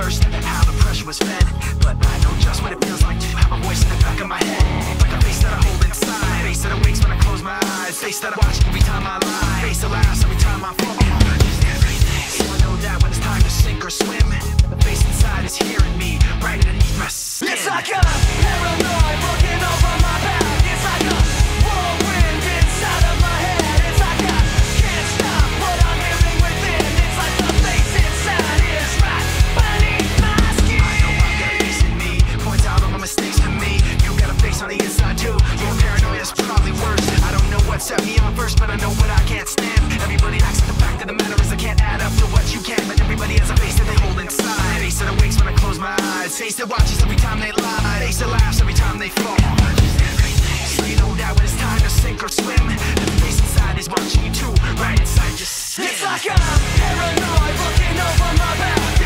first, how the pressure was fed. But I know just what it feels like to have a voice in the back of my head. Like a face that I hold inside, face that awakes when I close my eyes, face that I watch every time I lie, face that laughs every time I fall. So I know that when it's time to sink or swim, the face inside is hearing me right underneath my skin. It's like a paranoid looking over my back. It's like a whirlwind inside of my head. It's like I can't stop what I'm living within. It's like the face inside is right beneath my skin. I know I've got a face in me, points out all my mistakes to me. You got a face on the inside too. Your paranoia is probably worse. I don't know what set me on first, but I know what I can't stand. Everybody acts like the fact of the matter is I can't add up to what you can. But everybody has a face that they hold inside, face that awakes when I close my eyes, face that watches every time they lie, face that laughs every time they fall. So you know that when it's time to sink or swim, the face inside is watching you too, right inside your skin. It's like I'm paranoid looking over my back.